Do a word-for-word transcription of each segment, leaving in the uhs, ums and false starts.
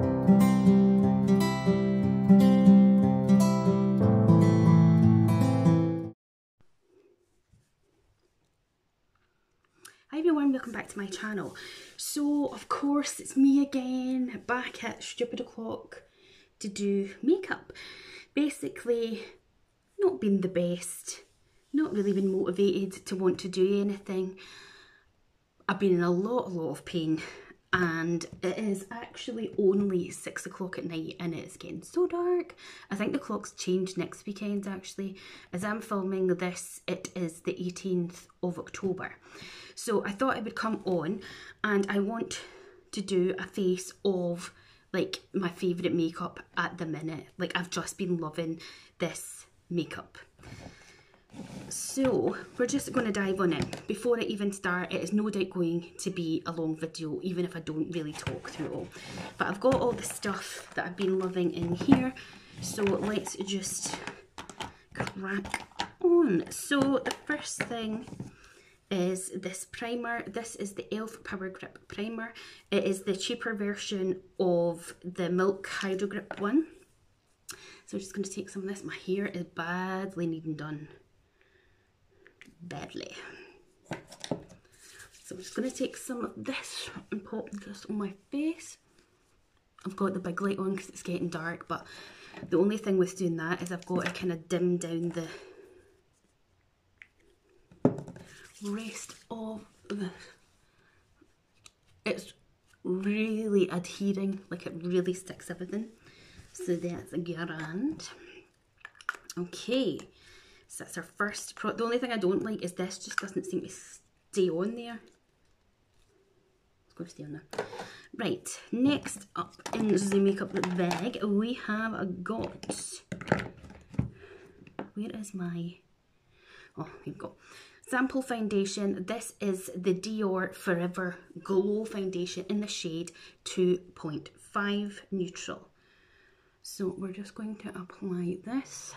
Hi everyone, welcome back to my channel. So of course it's me again, back at stupid o'clock to do makeup. Basically not been the best, not really been motivated to want to do anything. I've been in a lot, lot of pain and it is actually only six o'clock at night and it's getting so dark. I think the clock's changed next weekend actually. As I'm filming this, it is the eighteenth of October. So I thought I would come on and I want to do a face of like my favourite makeup at the minute. Like I've just been loving this makeup. So we're just going to dive on it. Before I even start, it is no doubt going to be a long video, even if I don't really talk through it all. But I've got all the stuff that I've been loving in here, so let's just crack on. So the first thing is this primer. This is the E L F Power Grip Primer. It is the cheaper version of the Milk Hydro Grip one. So I'm just going to take some of this. My hair is badly needing done. Badly. So I'm just going to take some of this and pop this on my face. I've got the big light on because it's getting dark, but the only thing with doing that is I've got to kind of dim down the rest of this. It's really adhering, like it really sticks everything. So that's a grand. Okay. So that's our first product. The only thing I don't like is this just doesn't seem to stay on there. It's going to stay on there. Right, next up in the makeup bag, we have got... Where is my... Oh, here we go. Sample foundation. This is the Dior Forever Glow Foundation in the shade two point five Neutral. So we're just going to apply this.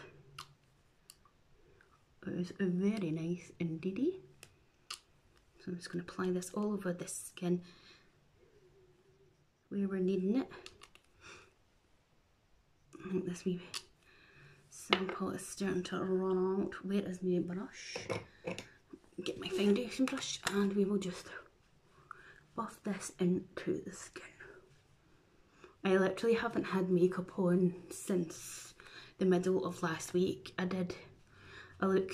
It is very nice indeedy. So I'm just going to apply this all over the skin where we're needing it. I think this wee sample is starting to run out. Where is my brush? Get my foundation brush and we will just buff this into the skin. I literally haven't had makeup on since the middle of last week. I did a look,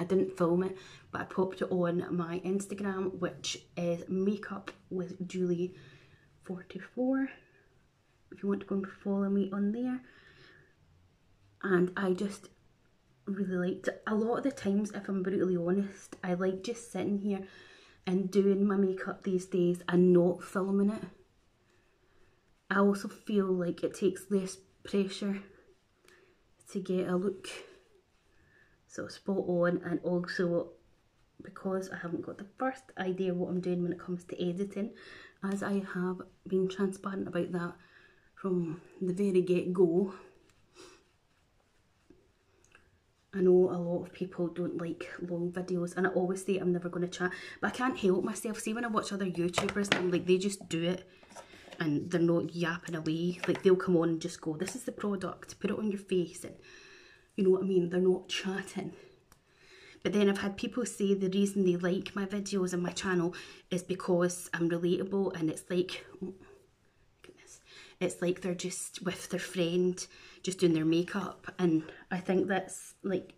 I didn't film it, but I popped it on my Instagram, which is Makeup with Julie forty-four. If you want to go and follow me on there. And I just really liked it. A lot of the times, if I'm brutally honest, I like just sitting here and doing my makeup these days and not filming it. I also feel like it takes less pressure to get a look. So spot on, and also because I haven't got the first idea what I'm doing when it comes to editing, as I have been transparent about that from the very get-go. I know a lot of people don't like long videos and I always say I'm never going to chat, but I can't help myself. See, when I watch other YouTubers, I'm like, they just do it and they're not yapping away. Like they'll come on and just go, this is the product, put it on your face, and you know what I mean, they're not chatting. But then I've had people say the reason they like my videos and my channel is because I'm relatable, and it's like, oh, look at this. It's like they're just with their friend, just doing their makeup, and I think that's like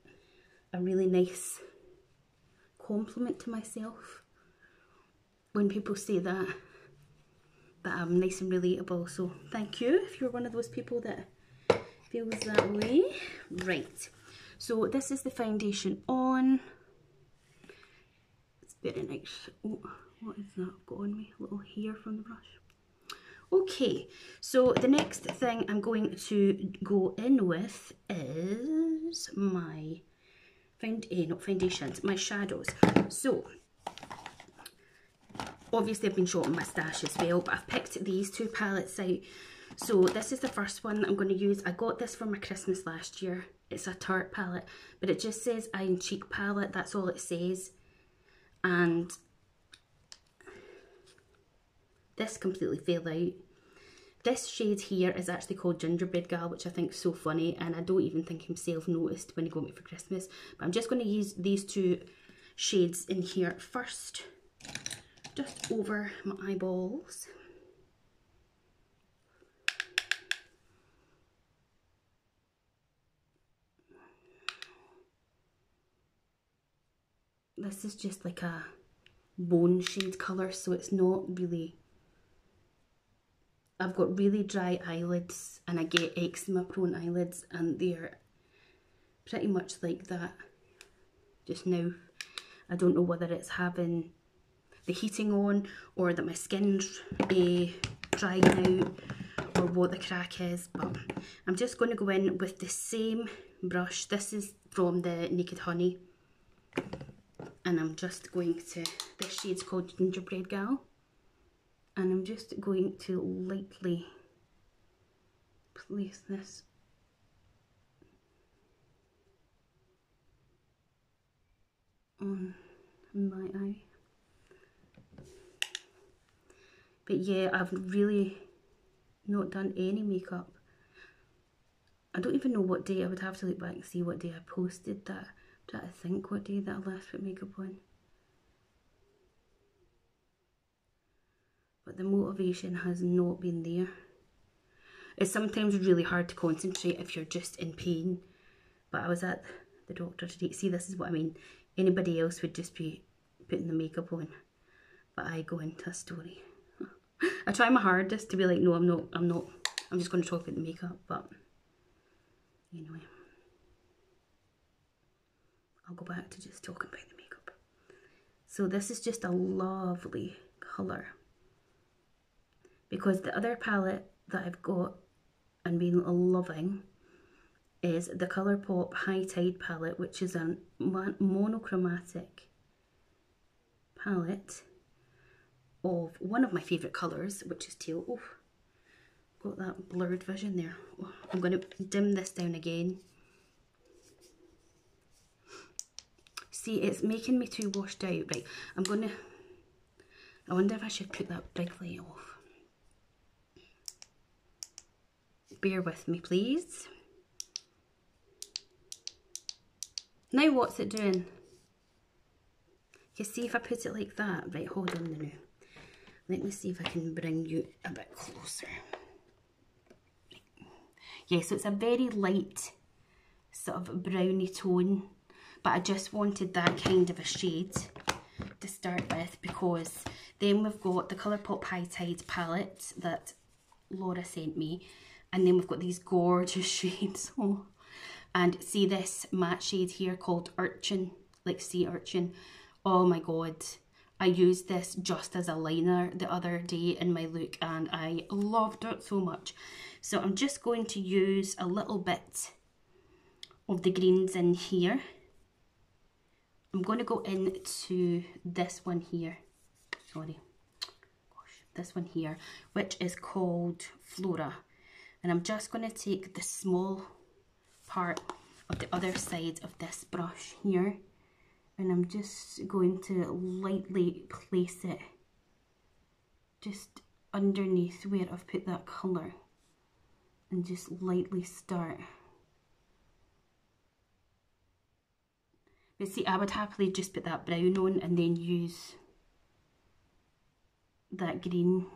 a really nice compliment to myself when people say that, that I'm nice and relatable. So thank you if you're one of those people that feels that way. Right, so this is the foundation on. It's very nice. Oh, what is that I've got on me? A little hair from the brush. Okay, so the next thing I'm going to go in with is my found eh, not foundations, my shadows. So obviously I've been short on my stash as well, but I've picked these two palettes out. So this is the first one that I'm going to use. I got this for my Christmas last year. It's a Tarte palette, but it just says Eye and Cheek palette. That's all it says. And this completely fell out. This shade here is actually called Gingerbread Gal, which I think is so funny, and I don't even think himself noticed when he got me for Christmas. But I'm just going to use these two shades in here first, just over my eyeballs. This is just like a bone shade colour, so it's not really... I've got really dry eyelids and I get eczema prone eyelids, and they're pretty much like that just now. I don't know whether it's having the heating on or that my skin's eh, drying out or what the crack is, but I'm just going to go in with the same brush. This is from the Naked Honey. And I'm just going to, this shade's called Gingerbread Gal, and I'm just going to lightly place this on my eye. But yeah, I've really not done any makeup. I don't even know what day. I would have to look back and see what day I posted that. I'm trying to think what day that I last put makeup on. But the motivation has not been there. It's sometimes really hard to concentrate if you're just in pain. But I was at the doctor today. See, this is what I mean. Anybody else would just be putting the makeup on. But I go into a story. I try my hardest to be like, no, I'm not, I'm not. I'm just going to talk about the makeup. But anyway. I'll go back to just talking about the makeup. So this is just a lovely colour, because the other palette that I've got and been loving is the ColourPop High Tide palette, which is a mon monochromatic palette of one of my favourite colours, which is teal. Oh, got that blurred vision there. Oh, I'm going to dim this down again. See, it's making me too washed out. Right, I'm gonna... I wonder if I should put that big light off. Bear with me, please. Now what's it doing? You see, if I put it like that... Right, hold on now. Let me see if I can bring you a bit closer. Right. Yeah, so it's a very light sort of browny tone. But I just wanted that kind of a shade to start with, because then we've got the ColourPop High Tide palette that Laura sent me, and then we've got these gorgeous shades. Oh. And see this matte shade here called Urchin, like sea urchin. Oh my god, I used this just as a liner the other day in my look and I loved it so much. So I'm just going to use a little bit of the greens in here. I'm going to go into this one here, sorry, gosh, this one here, which is called Flora. And I'm just going to take the small part of the other side of this brush here, and I'm just going to lightly place it just underneath where I've put that colour, and just lightly start. But see, I would happily just put that brown on and then use that green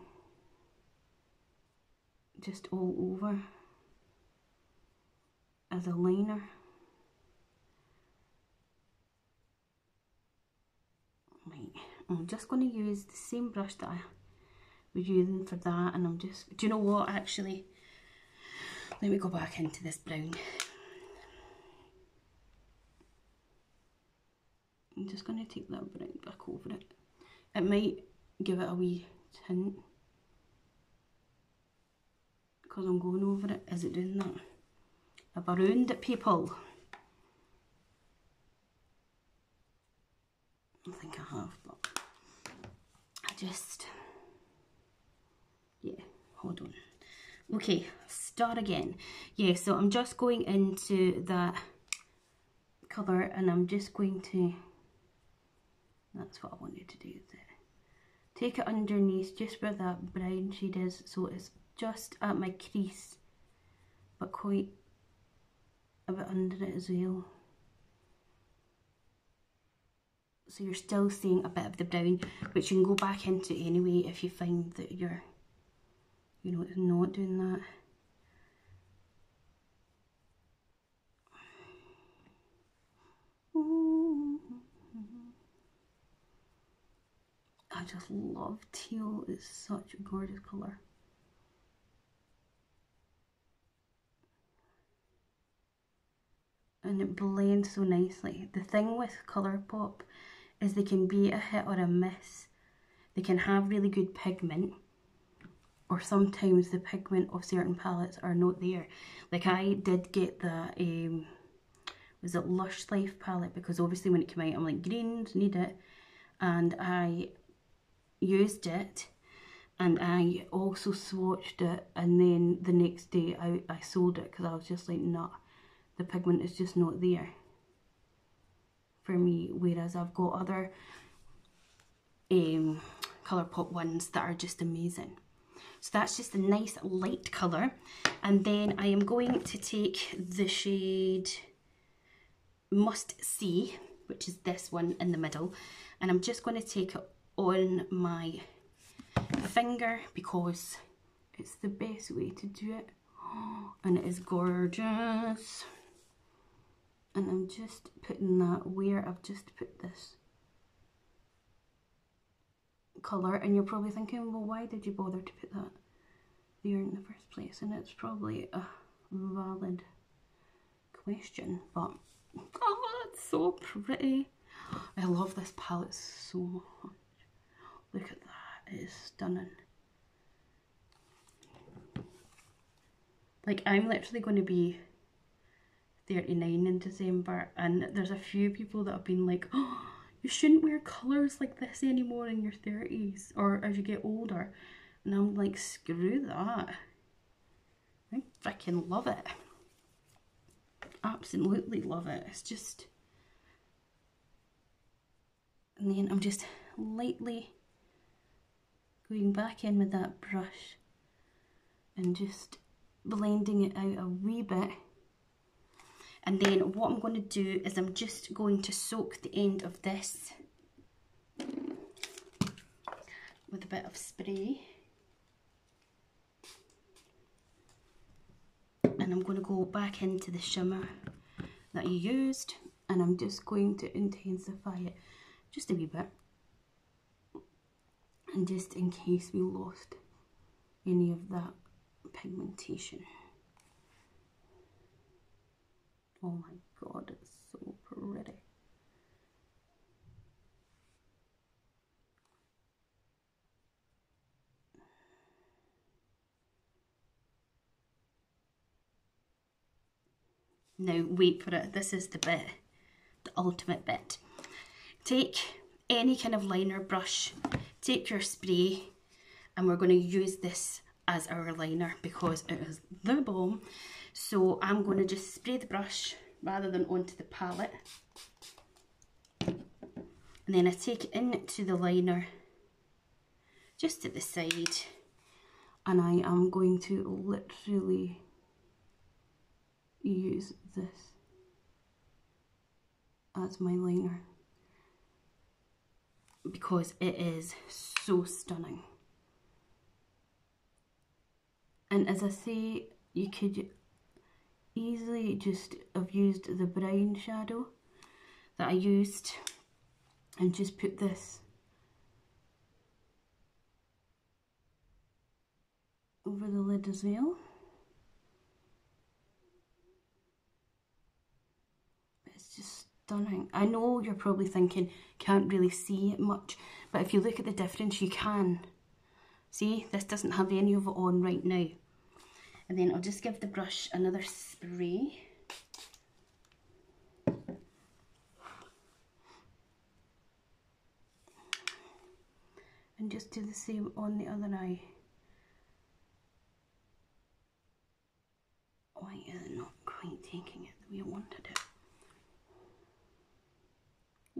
just all over as a liner. Right, I'm just going to use the same brush that I was using for that, and I'm just, do you know what, actually, let me go back into this brown. I'm just going to take that brown back over it. It might give it a wee tint, because I'm going over it. Is it doing that? Have I ruined it, people? I think I have, but I just... Yeah, hold on. Okay, start again. Yeah, so I'm just going into that colour, and I'm just going to... That's what I wanted to do with it. Take it underneath just where that brown shade is, so it's just at my crease, but quite a bit under it as well. So you're still seeing a bit of the brown, which you can go back into anyway if you find that you're, you know, not doing that. I just love teal, it's such a gorgeous colour. And it blends so nicely. The thing with ColourPop is they can be a hit or a miss. They can have really good pigment, or sometimes the pigment of certain palettes are not there. Like I did get the, um, was it Lush Life palette, because obviously when it came out I'm like, greens, need it. And I used it, and I also swatched it, and then the next day I, I sold it because I was just like, nah, the pigment is just not there for me. Whereas I've got other um, ColourPop ones that are just amazing. So that's just a nice light colour. And then I am going to take the shade Must See, which is this one in the middle, and I'm just going to take it on my finger because it's the best way to do it, and it is gorgeous. And I'm just putting that where I've just put this colour, and you're probably thinking, well, why did you bother to put that there in the first place? And it's probably a valid question, but oh, it's so pretty. I love this palette so much. Look at that, it is stunning. Like, I'm literally going to be thirty-nine in December, and there's a few people that have been like, oh, you shouldn't wear colours like this anymore in your thirties or as you get older. And I'm like, screw that. I freaking love it. Absolutely love it. It's just... And then I'm just lightly going back in with that brush and just blending it out a wee bit. And then what I'm going to do is I'm just going to soak the end of this with a bit of spray. And I'm going to go back into the shimmer that you used, and I'm just going to intensify it. Just a wee bit, and just in case we lost any of that pigmentation. Oh my god, it's so pretty. Now wait for it, this is the bit, the ultimate bit. Take any kind of liner brush, take your spray, and we're going to use this as our liner because it is the bomb. So I'm going to just spray the brush rather than onto the palette. And then I take it into the liner just at the side, and I am going to literally use this as my liner, because it is so stunning. And as I say, you could easily just have used the brown shadow that I used and just put this over the lid as well. It's just stunning. I know you're probably thinking, can't really see it much, but if you look at the difference, you can. See, this doesn't have any of it on right now. And then I'll just give the brush another spray. And just do the same on the other eye. Why is it not quite taking it the way I wanted it?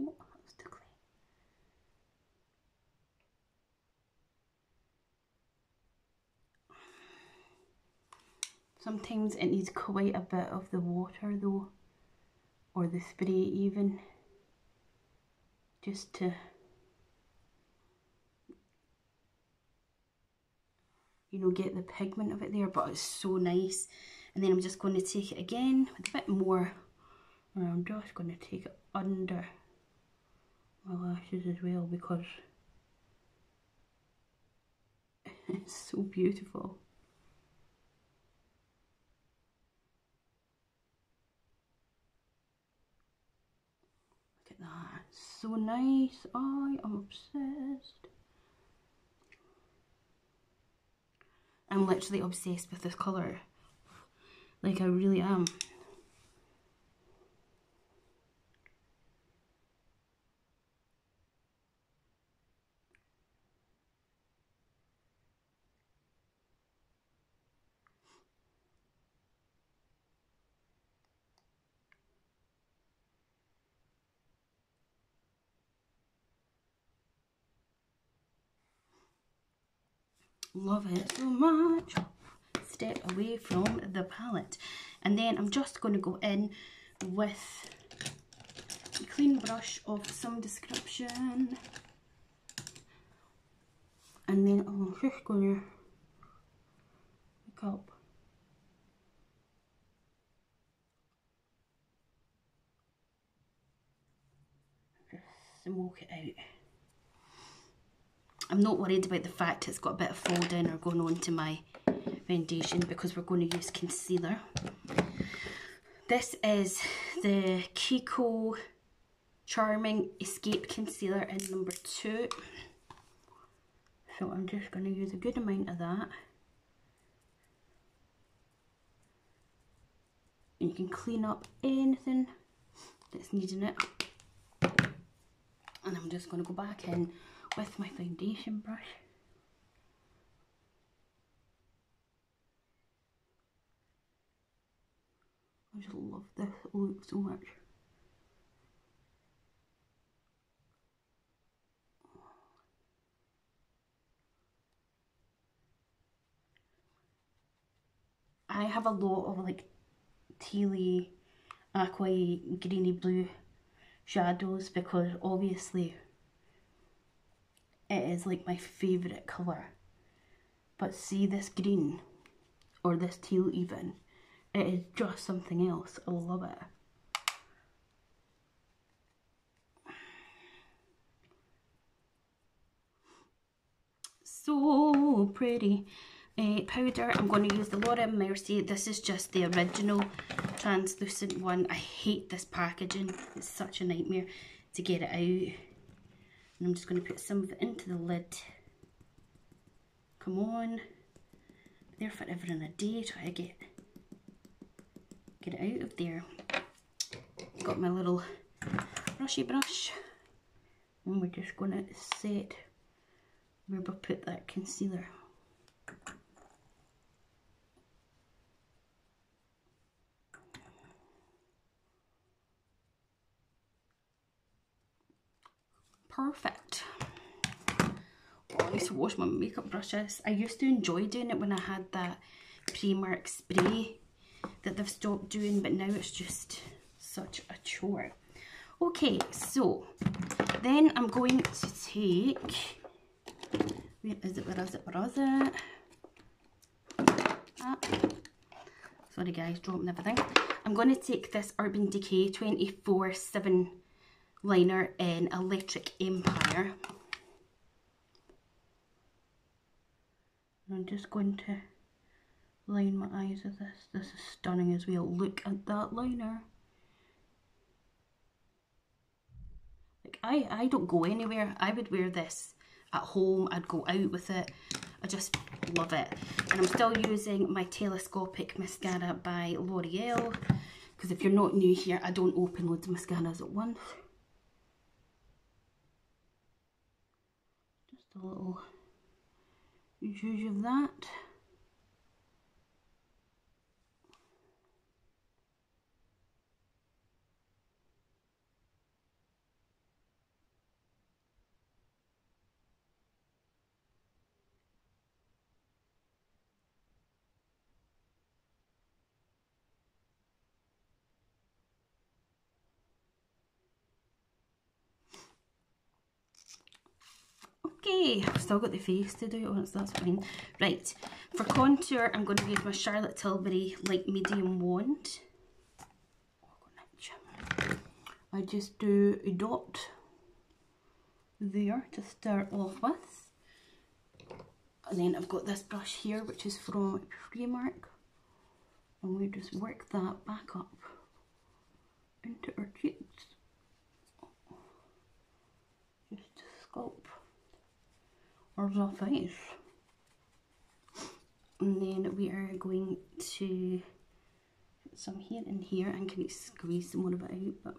Oh, that was too clean. Sometimes it needs quite a bit of the water though, or the spray even, just to, you know, get the pigment of it there, but it's so nice. And then I'm just going to take it again with a bit more, and I'm just going to take it under my lashes as well, because it's so beautiful. Look at that, it's so nice. I am obsessed. I'm literally obsessed with this colour, like I really am. Love it so much. Step away from the palette, and then I'm just going to go in with a clean brush of some description, and then I'm just going to pick up just smoke it out. I'm not worried about the fact it's got a bit of fold in or going on to my foundation, because we're going to use concealer. This is the Kiko Charming Escape Concealer in number two. So I'm just going to use a good amount of that. And you can clean up anything that's needing it. And I'm just going to go back in with my foundation brush. I just love this look so much. I have a lot of like tealy, aqua-y, greeny blue shadows, because obviously it is like my favourite colour. But see this green, or this teal even, it is just something else. I love it. So pretty. Uh, powder, I'm going to use the Laura Mercier. This is just the original translucent one. I hate this packaging. It's such a nightmare to get it out. And I'm just going to put some of it into the lid. Come on. There forever and a day. Try to get, get it out of there. Got my little brushy brush. And we're just going to set where we'll put that concealer. Perfect. Oh, I used to wash my makeup brushes. I used to enjoy doing it when I had that pre-mark spray that they've stopped doing, but now it's just such a chore. Okay, so then I'm going to take, where is it, where is it, where is it? Ah. Sorry guys, dropping everything. I'm going to take this Urban Decay twenty-four seven liner in Electric Empire. And I'm just going to line my eyes with this. This is stunning as well. Look at that liner. Like I, I don't go anywhere. I would wear this at home. I'd go out with it. I just love it. And I'm still using my Telescopic Mascara by L'Oreal, because if you're not new here, I don't open loads of mascaras at once. A little zhuzh of that. Yay! I've still got the face to do it on, so that's what I mean. Right, for contour, I'm going to use my Charlotte Tilbury Light Medium Wand. I just do a dot there to start off with. And then I've got this brush here, which is from Primark. And we just work that back up into our cheeks. Just to sculpt our face. And then we are going to put some here and here and can squeeze some more of it out. But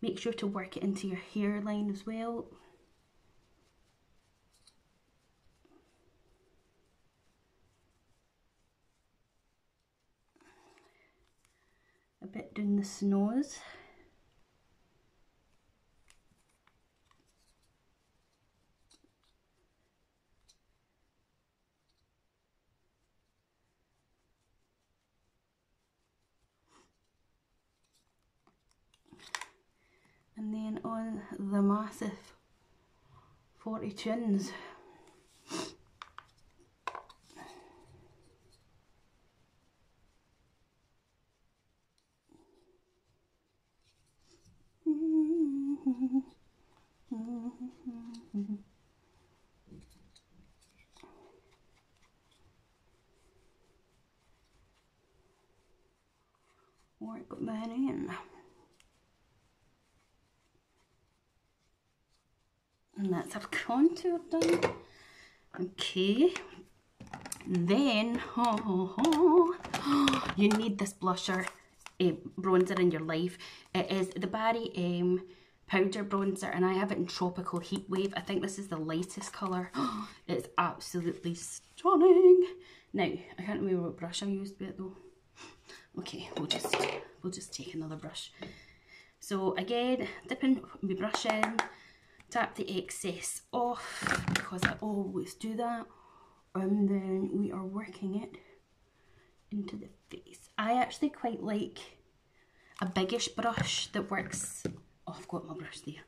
make sure to work it into your hairline as well. A bit down the nose. And then on the massive forty chins. Work that in. And that's our contour done. Okay. Then, oh, oh, oh, oh, you need this blusher eh, bronzer in your life. It is the Barry M powder bronzer, and I have it in Tropical Heatwave. I think this is the lightest colour. Oh, it's absolutely stunning. Now, I can't remember what brush I used with it though. Okay, we'll just we'll just take another brush. So again, dipping my brush in. Tap the excess off, because I always do that, and then we are working it into the face. I actually quite like a biggish brush that works, oh I've got my brush there,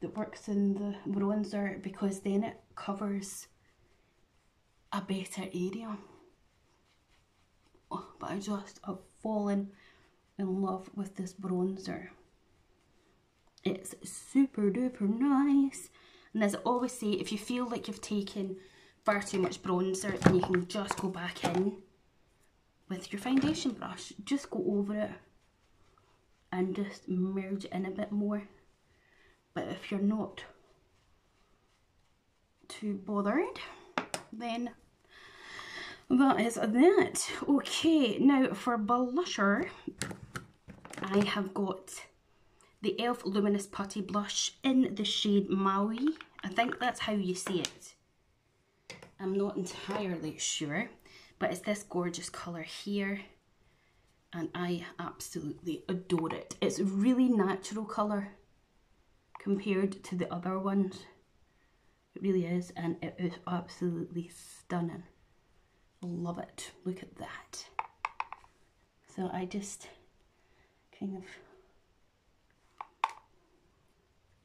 that works in the bronzer, because then it covers a better area. Oh, but I just have fallen in love with this bronzer. It's super duper nice, and as I always say, if you feel like you've taken far too much bronzer, then you can just go back in with your foundation brush, just go over it and just merge in a bit more. But if you're not too bothered, then that is that. Okay, now for blusher, I have got the Elf Luminous Putty Blush in the shade Maui. I think that's how you say it. I'm not entirely sure, but it's this gorgeous colour here, and I absolutely adore it. It's a really natural colour compared to the other ones. It really is, and it is absolutely stunning. Love it. Look at that. So I just kind of...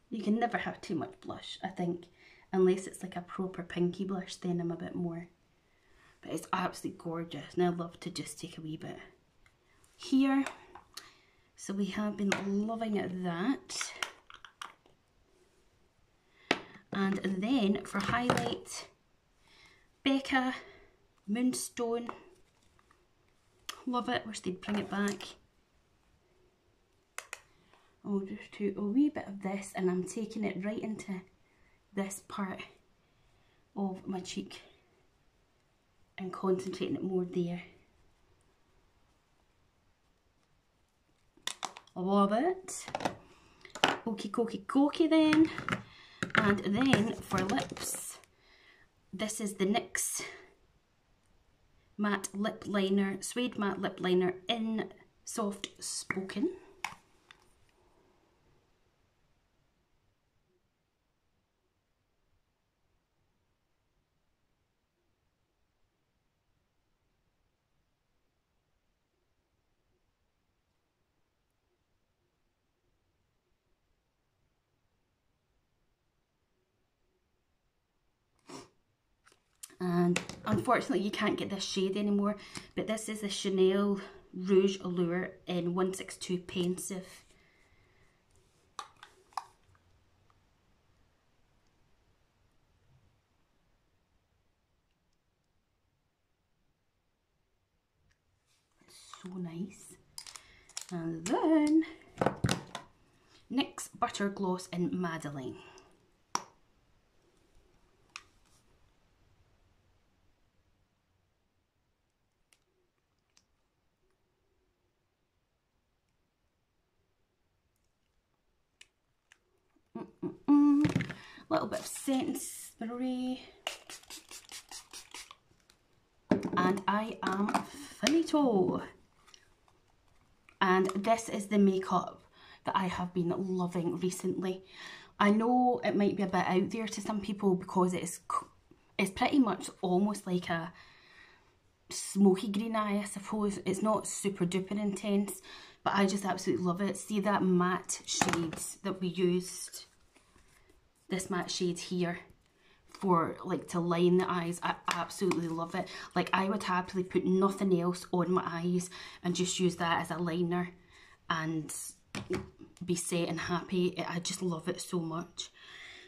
You can never have too much blush, I think, unless it's like a proper pinky blush, then I'm a bit more. But it's absolutely gorgeous, and I love to just take a wee bit here. So we have been loving that. And then for highlight, Becca Moonstone. Love it, wish they'd bring it back. I'll just do a wee bit of this, and I'm taking it right into this part of my cheek and concentrating it more there. Love it. Okie dokie dokie then. And then for lips, this is the NYX Matte Lip Liner, Suede Matte Lip Liner in Soft Spoken. And unfortunately you can't get this shade anymore, but this is the Chanel Rouge Allure in one six two Pensive. So nice. And then N Y X Butter Gloss in Madeline. Mm-mm-mm. Little bit of scent spray. And I am finito. And this is the makeup that I have been loving recently. I know it might be a bit out there to some people because it's it's pretty much almost like a smoky green eye, I suppose. It's not super duper intense, but I just absolutely love it. See that matte shades that we used, this matte shade here, for like to line the eyes. I absolutely love it. Like, I would happily put nothing else on my eyes and just use that as a liner and be set and happy. I just love it so much.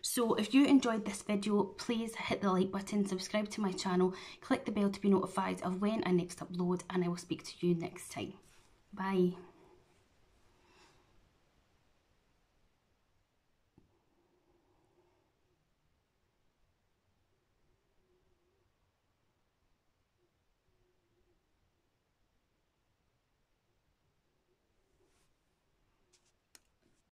So if you enjoyed this video, please hit the like button, subscribe to my channel, click the bell to be notified of when I next upload, and I will speak to you next time. Bye.